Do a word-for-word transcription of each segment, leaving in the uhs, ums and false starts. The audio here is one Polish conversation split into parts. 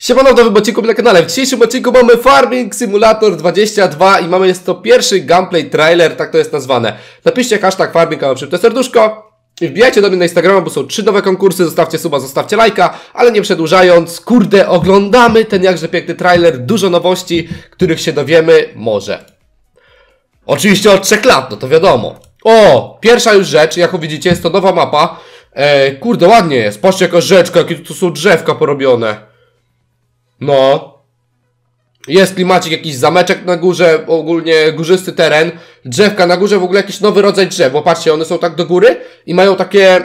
Siemano, w nowym odcinku na kanale. W dzisiejszym odcinku mamy Farming Simulator dwadzieścia dwa i mamy, jest to pierwszy gameplay trailer, tak to jest nazwane. Napiszcie hashtag Farming, a przy to serduszko i wbijajcie do mnie na Instagrama, bo są trzy nowe konkursy, zostawcie suba, zostawcie lajka, ale nie przedłużając, kurde, oglądamy ten jakże piękny trailer, dużo nowości, których się dowiemy, może. Oczywiście od trzech lat, no to wiadomo. O, pierwsza już rzecz, jak widzicie, jest to nowa mapa. E, kurde, ładnie jest, patrzcie jaka rzeczka, jakie tu są drzewka porobione. No, jest klimacik, jakiś zameczek na górze, ogólnie górzysty teren, drzewka na górze, w ogóle jakiś nowy rodzaj drzew, bo patrzcie, one są tak do góry i mają takie,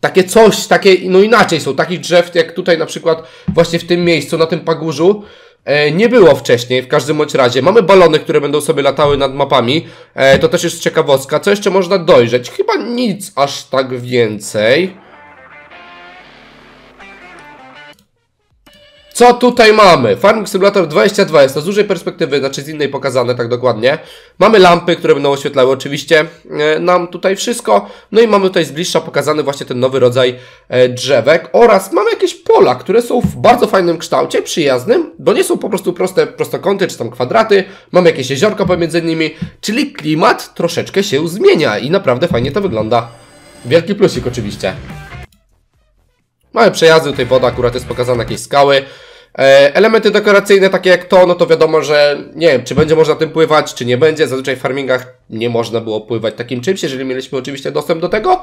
takie coś, takie, no inaczej są, takich drzew jak tutaj na przykład właśnie w tym miejscu, na tym pagórzu, e, nie było wcześniej, w każdym bądź razie. Mamy balony, które będą sobie latały nad mapami, e, to też jest ciekawostka, co jeszcze można dojrzeć, chyba nic aż tak więcej. Co tutaj mamy? Farming Simulator dwadzieścia dwa jest to z dużej perspektywy, znaczy z innej pokazane tak dokładnie. Mamy lampy, które będą oświetlały oczywiście nam tutaj wszystko. No i mamy tutaj z bliższa pokazany właśnie ten nowy rodzaj drzewek. Oraz mamy jakieś pola, które są w bardzo fajnym kształcie, przyjaznym, bo nie są po prostu proste prostokąty czy tam kwadraty. Mamy jakieś jeziorko pomiędzy nimi, czyli klimat troszeczkę się zmienia i naprawdę fajnie to wygląda. Wielki plusik oczywiście. Mamy przejazdy, tutaj woda, akurat jest pokazane jakieś skały. Elementy dekoracyjne takie jak to, no to wiadomo, że nie wiem, czy będzie można tym pływać, czy nie będzie. Zazwyczaj w farmingach nie można było pływać takim czymś, jeżeli mieliśmy oczywiście dostęp do tego.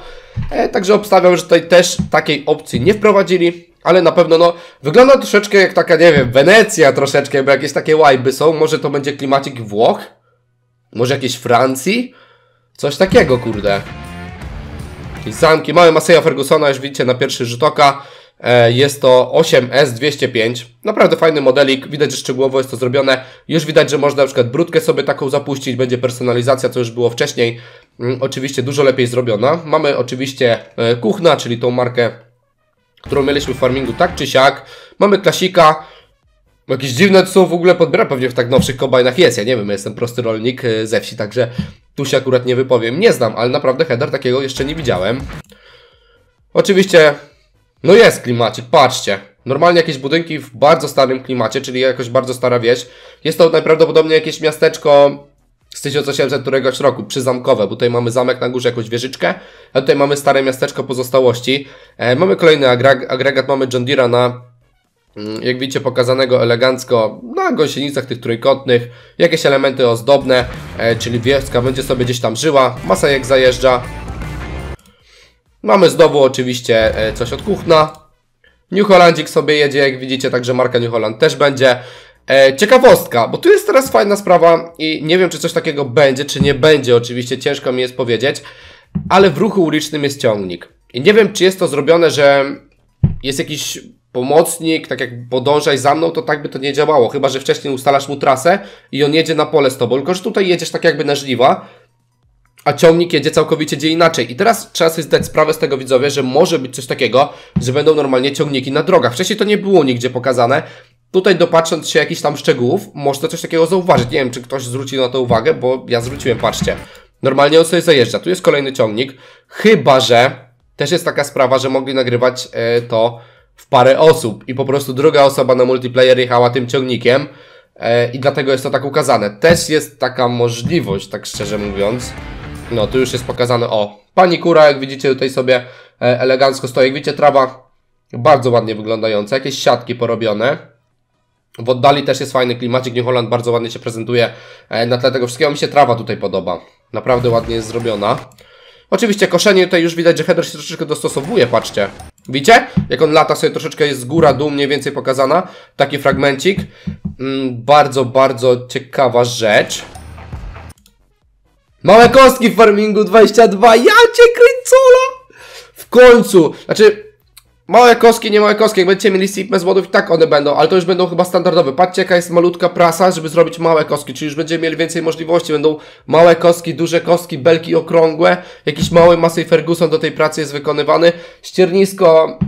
Także obstawiam, że tutaj też takiej opcji nie wprowadzili, ale na pewno no wygląda troszeczkę jak taka, nie wiem, Wenecja troszeczkę, bo jakieś takie łajby są. Może to będzie klimacik Włoch? Może jakieś Francji? Coś takiego, kurde. I zamki. Mamy Masseya Fergusona, już widzicie na pierwszy rzut oka. Jest to osiem S dwieście pięć. Naprawdę fajny modelik. Widać, że szczegółowo jest to zrobione. Już widać, że można na przykład brudkę sobie taką zapuścić. Będzie personalizacja, co już było wcześniej. Oczywiście dużo lepiej zrobiona. Mamy oczywiście Kuchna, czyli tą markę, którą mieliśmy w farmingu tak czy siak. Mamy Klasika. Jakieś dziwne są w ogóle podbierane. Pewnie w tak nowszych kombajnach jest. Ja nie wiem, ja jestem prosty rolnik ze wsi, także tu się akurat nie wypowiem. Nie znam, ale naprawdę header takiego jeszcze nie widziałem. Oczywiście, no jest klimacik, patrzcie. Normalnie jakieś budynki w bardzo starym klimacie, czyli jakoś bardzo stara wieś. Jest to najprawdopodobniej jakieś miasteczko z tysiąc osiemset któregoś roku, przyzamkowe, bo tutaj mamy zamek na górze, jakąś wieżyczkę, a tutaj mamy stare miasteczko pozostałości. E, mamy kolejny agregat, mamy John Deere'a na... jak widzicie, pokazanego elegancko na gąsienicach tych trójkątnych. Jakieś elementy ozdobne, e, czyli wioska będzie sobie gdzieś tam żyła. Masa jak zajeżdża. Mamy znowu oczywiście e, coś od Kuchna. New Hollandzik sobie jedzie, jak widzicie, także marka New Holland też będzie. E, ciekawostka, bo tu jest teraz fajna sprawa i nie wiem, czy coś takiego będzie, czy nie będzie. Oczywiście ciężko mi jest powiedzieć, ale w ruchu ulicznym jest ciągnik. I nie wiem, czy jest to zrobione, że jest jakiś pomocnik, tak jak podążaj za mną, to tak by to nie działało, chyba że wcześniej ustalasz mu trasę i on jedzie na pole z tobą, tylko że tutaj jedziesz tak jakby na żniwa, a ciągnik jedzie całkowicie gdzie indziej. I teraz trzeba sobie zdać sprawę z tego, widzowie, że może być coś takiego, że będą normalnie ciągniki na drogach. Wcześniej to nie było nigdzie pokazane. Tutaj dopatrząc się jakichś tam szczegółów, można coś takiego zauważyć. Nie wiem, czy ktoś zwrócił na to uwagę, bo ja zwróciłem, patrzcie. Normalnie on sobie zajeżdża, tu jest kolejny ciągnik, chyba że też jest taka sprawa, że mogli nagrywać yy, to w parę osób i po prostu druga osoba na multiplayer jechała tym ciągnikiem e, i dlatego jest to tak ukazane. Też jest taka możliwość, tak szczerze mówiąc. No, tu już jest pokazane, o, pani kura, jak widzicie, tutaj sobie e, elegancko stoi. Jak widzicie, trawa bardzo ładnie wyglądająca, jakieś siatki porobione. W oddali też jest fajny klimacik, New Holland bardzo ładnie się prezentuje e, na tle tego wszystkiego. Mi się trawa tutaj podoba, naprawdę ładnie jest zrobiona. Oczywiście koszenie, tutaj już widać, że header się troszeczkę dostosowuje, patrzcie. Widzicie? Jak on lata sobie, troszeczkę jest z góra, dół mniej więcej pokazana. Taki fragmencik. Mm, bardzo, bardzo ciekawa rzecz. Małe kostki w farmingu dwadzieścia dwa. Ja cię kręcula! W końcu. Znaczy, małe kostki, nie małe kostki. Jak będziecie mieli sypmę złodów, i tak one będą. Ale to już będą chyba standardowe. Patrzcie, jaka jest malutka prasa, żeby zrobić małe kostki. Czyli już będziemy mieli więcej możliwości. Będą małe kostki, duże kostki, belki okrągłe. Jakiś mały Massey Ferguson do tej pracy jest wykonywany. Ściernisko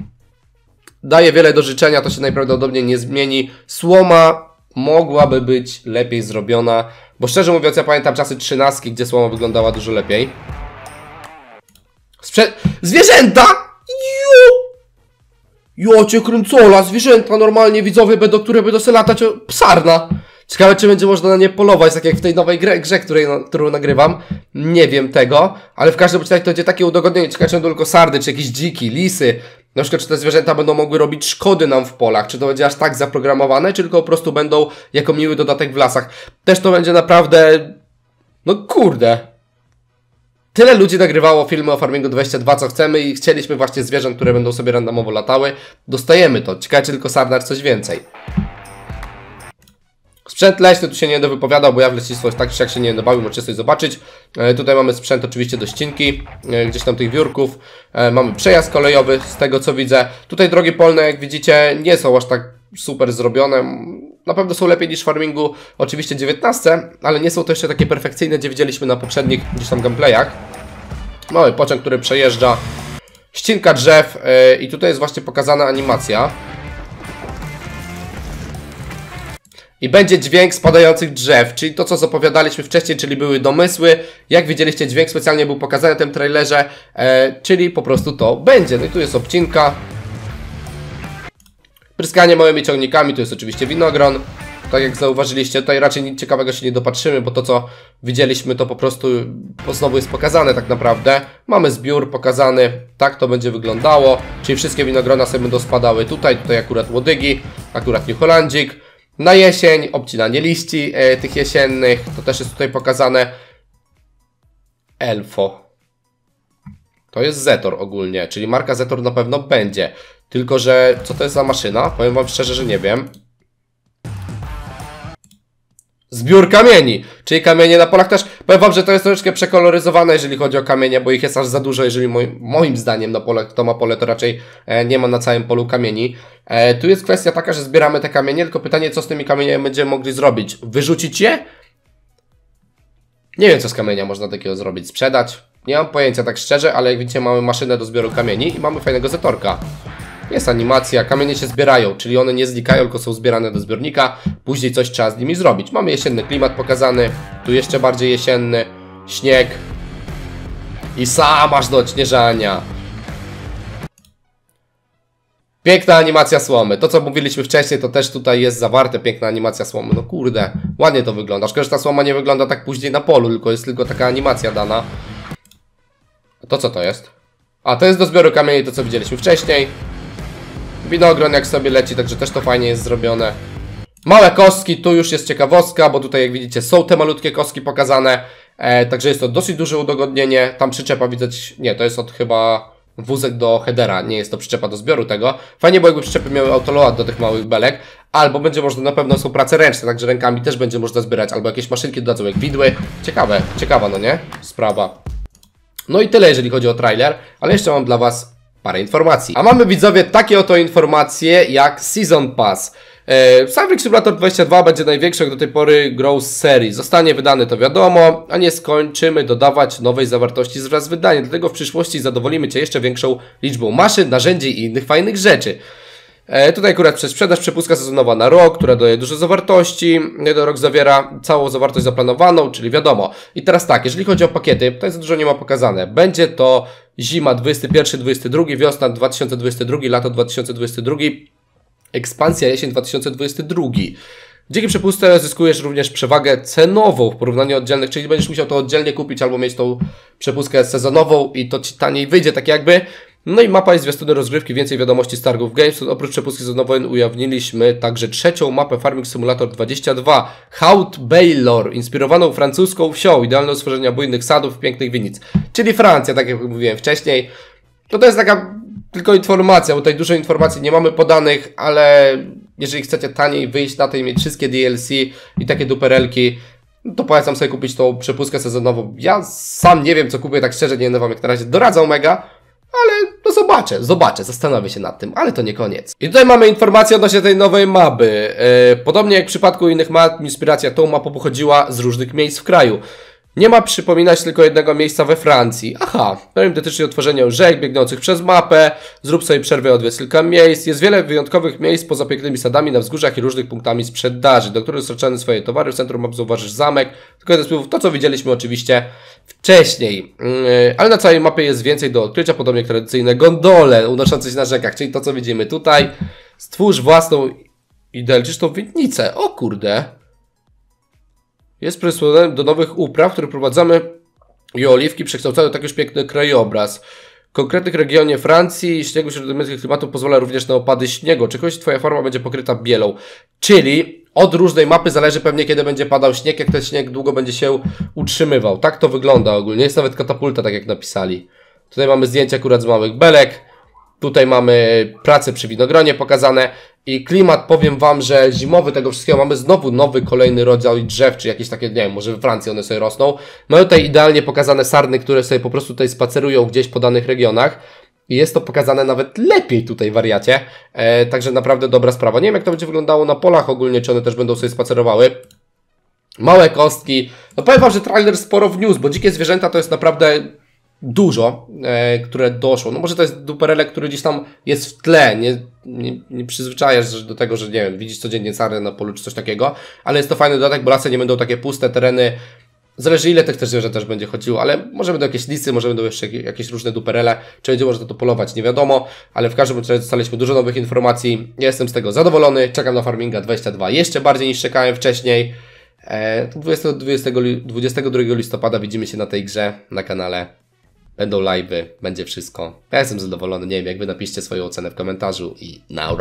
daje wiele do życzenia. To się najprawdopodobniej nie zmieni. Słoma mogłaby być lepiej zrobiona. Bo szczerze mówiąc, ja pamiętam czasy trzynastki, gdzie słoma wyglądała dużo lepiej. Sprze- Zwierzęta! Ju! Jocie krumcola, zwierzęta normalnie widzowie będą, które będą se latać, psarna. Ciekawe, czy będzie można na nie polować, tak jak w tej nowej grze, grze której, którą nagrywam. Nie wiem tego, ale w każdym razie to będzie takie udogodnienie. Ciekawe, czy tylko sardy, czy jakieś dziki, lisy. Na przykład, czy te zwierzęta będą mogły robić szkody nam w polach, czy to będzie aż tak zaprogramowane, czy tylko po prostu będą jako miły dodatek w lasach. Też to będzie naprawdę... No kurde... Tyle ludzi nagrywało filmy o Farmingu dwadzieścia dwa, co chcemy i chcieliśmy właśnie zwierząt, które będą sobie randomowo latały. Dostajemy to. Ciekawe, czy tylko Sarnar coś więcej. Sprzęt leśny, tu się nie będę wypowiadał, bo ja w leśnictwo tak czy jak się nie będę bawił, możecie coś zobaczyć. E, tutaj mamy sprzęt oczywiście do ścinki, e, gdzieś tam tych wiórków. E, mamy przejazd kolejowy, z tego co widzę. Tutaj drogi polne, jak widzicie, nie są aż tak super zrobione. Na pewno są lepiej niż Farmingu, oczywiście dziewiętnaście, ale nie są to jeszcze takie perfekcyjne, gdzie widzieliśmy na poprzednich gdzieś tam gameplayach. Mały pociąg, który przejeżdża, ścinka drzew yy, i tutaj jest właśnie pokazana animacja. I będzie dźwięk spadających drzew, czyli to, co zapowiadaliśmy wcześniej, czyli były domysły. Jak widzieliście, dźwięk specjalnie był pokazany w tym trailerze, yy, czyli po prostu to będzie. No i tu jest obcinka. Pryskanie małymi ciągnikami, tu jest oczywiście winogron. Tak jak zauważyliście, tutaj raczej nic ciekawego się nie dopatrzymy, bo to co widzieliśmy to po prostu znowu jest pokazane tak naprawdę. Mamy zbiór pokazany, tak to będzie wyglądało. Czyli wszystkie winogrona sobie będą spadały tutaj, tutaj akurat łodygi, akurat New Hollandzik. Na jesień obcinanie liści e, tych jesiennych, to też jest tutaj pokazane. Elfo. To jest Zetor ogólnie, czyli marka Zetor na pewno będzie. Tylko, że co to jest za maszyna? Powiem wam szczerze, że nie wiem. Zbiór kamieni, czyli kamienie na polach też. Powiem wam, że to jest troszeczkę przekoloryzowane, jeżeli chodzi o kamienie, bo ich jest aż za dużo, jeżeli moim, moim zdaniem na pole, kto ma pole, to raczej e, nie ma na całym polu kamieni. E, tu jest kwestia taka, że zbieramy te kamienie, tylko pytanie, co z tymi kamieniami będziemy mogli zrobić? Wyrzucić je? Nie wiem, co z kamienia można takiego zrobić. Sprzedać? Nie mam pojęcia tak szczerze, ale jak widzicie, mamy maszynę do zbioru kamieni i mamy fajnego zetorka. Jest animacja, kamienie się zbierają, czyli one nie znikają, tylko są zbierane do zbiornika. Później coś trzeba z nimi zrobić. Mamy jesienny klimat pokazany, tu jeszcze bardziej jesienny, śnieg. I sam aż do odśnieżania. Piękna animacja słomy. To, co mówiliśmy wcześniej, to też tutaj jest zawarte. Piękna animacja słomy. No kurde, ładnie to wygląda. Szkoda, że ta słoma nie wygląda tak później na polu, tylko jest tylko taka animacja dana. To co to jest? A, to jest do zbioru kamieni, to co widzieliśmy wcześniej. Winogron jak sobie leci, także też to fajnie jest zrobione. Małe kostki, tu już jest ciekawostka, bo tutaj jak widzicie są te malutkie kostki pokazane. E, także jest to dosyć duże udogodnienie. Tam przyczepa widać, nie, to jest od chyba wózek do headera, nie jest to przyczepa do zbioru tego. Fajnie, bo jakby przyczepy miały autoload do tych małych belek. Albo będzie można, na pewno są prace ręczne, także rękami też będzie można zbierać. Albo jakieś maszynki dodadzą jak widły. Ciekawe, ciekawa no nie? Sprawa. No i tyle jeżeli chodzi o trailer, ale jeszcze mam dla was parę informacji. A mamy widzowie takie oto informacje jak Season Pass. Eee, Farming Simulator dwadzieścia dwa będzie największą do tej pory grą z serii. Zostanie wydany to wiadomo, a nie skończymy dodawać nowej zawartości wraz z wydaniem. Dlatego w przyszłości zadowolimy cię jeszcze większą liczbą maszyn, narzędzi i innych fajnych rzeczy. E, tutaj akurat przez sprzedaż przepustka sezonowa na rok, która daje dużo zawartości. Jeden rok zawiera całą zawartość zaplanowaną, czyli wiadomo. I teraz tak, jeżeli chodzi o pakiety, tutaj za dużo nie ma pokazane. Będzie to zima dwudziesty pierwszy dwudziesty drugi, wiosna dwa tysiące dwudziesty drugi, lato dwa tysiące dwudziesty drugi, ekspansja jesień dwa tysiące dwudziesty drugi. Dzięki przepustce zyskujesz również przewagę cenową w porównaniu oddzielnych, czyli będziesz musiał to oddzielnie kupić albo mieć tą przepustkę sezonową i to ci taniej wyjdzie, tak jakby. No i mapa i zwiastuny rozgrywki, więcej wiadomości z targów Games. Oprócz przepustki sezonowej ujawniliśmy także trzecią mapę Farming Simulator dwadzieścia dwa, Haut Baylor, inspirowaną francuską wsią, idealne stworzenia bujnych sadów, pięknych winnic. Czyli Francja, tak jak mówiłem wcześniej. No to jest taka tylko informacja, bo tutaj dużo informacji nie mamy podanych, ale jeżeli chcecie taniej wyjść na to i mieć wszystkie D L C i takie duperelki, no to polecam sobie kupić tą przepustkę sezonową. Ja sam nie wiem, co kupię, tak szczerze nie będę wam jak na razie doradzał mega. Ale no zobaczę, zobaczę, zastanowię się nad tym, ale to nie koniec. I tutaj mamy informację odnośnie tej nowej mapy. Yy, podobnie jak w przypadku innych map, inspiracja tą mapą pochodziła z różnych miejsc w kraju. Nie ma przypominać tylko jednego miejsca we Francji. Aha, dotyczy otworzenia rzek biegnących przez mapę. Zrób sobie przerwę, odwiedź kilka miejsc. Jest wiele wyjątkowych miejsc poza pięknymi sadami na wzgórzach i różnych punktami sprzedaży, do których dostarczane swoje towary. W centrum map zauważysz zamek. Tylko to, co widzieliśmy oczywiście wcześniej. Yy, ale na całej mapie jest więcej do odkrycia, podobnie jak tradycyjne gondole unoszące się na rzekach, czyli to, co widzimy tutaj. Stwórz własną idealistyczną winnicę. O kurde. Jest przysłowem do nowych upraw, które prowadzamy i oliwki przekształcają tak już piękny krajobraz. W konkretnych regionie Francji śniegu śródomierskich klimatu pozwala również na opady śniegu. Czegoś twoja farma będzie pokryta bielą. Czyli od różnej mapy zależy pewnie, kiedy będzie padał śnieg, jak ten śnieg długo będzie się utrzymywał. Tak to wygląda ogólnie. Jest nawet katapulta, tak jak napisali. Tutaj mamy zdjęcia akurat z małych belek. Tutaj mamy prace przy winogronie pokazane i klimat, powiem wam, że zimowy tego wszystkiego mamy znowu nowy, kolejny rodzaj drzew, czy jakieś takie, nie wiem, może we Francji one sobie rosną. No i tutaj idealnie pokazane sarny, które sobie po prostu tutaj spacerują gdzieś po danych regionach. I jest to pokazane nawet lepiej tutaj, wariacie. E, także naprawdę dobra sprawa. Nie wiem, jak to będzie wyglądało na polach ogólnie, czy one też będą sobie spacerowały. Małe kostki. No powiem wam, że trailer sporo wniósł, bo dzikie zwierzęta to jest naprawdę... Dużo, e, które doszło. No może to jest duperelek, który gdzieś tam jest w tle. Nie, nie, nie przyzwyczajasz do tego, że nie wiem, widzisz codziennie sarnę na polu czy coś takiego. Ale jest to fajny dodatek, bo lasy nie będą takie puste, tereny. Zależy ile tych też zwierzęt też będzie chodziło, ale może będą jakieś lisy, może będą jeszcze jakieś różne duperele. Czy będzie można to polować, nie wiadomo. Ale w każdym razie dostaliśmy dużo nowych informacji. Ja jestem z tego zadowolony. Czekam na Farminga dwadzieścia dwa jeszcze bardziej niż czekałem wcześniej. E, dwudziestego drugiego listopada widzimy się na tej grze, na kanale. Będą live'y, będzie wszystko. Ja jestem zadowolony, nie wiem, jak wy napiszcie swoją ocenę w komentarzu i naura.